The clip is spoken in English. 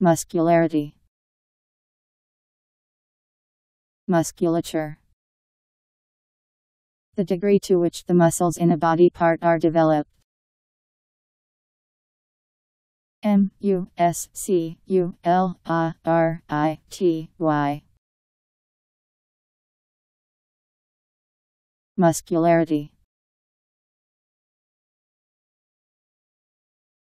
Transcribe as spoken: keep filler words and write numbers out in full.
Muscularity. Musculature. The degree to which the muscles in a body part are developed. M U S C U L A R I T Y. Muscularity.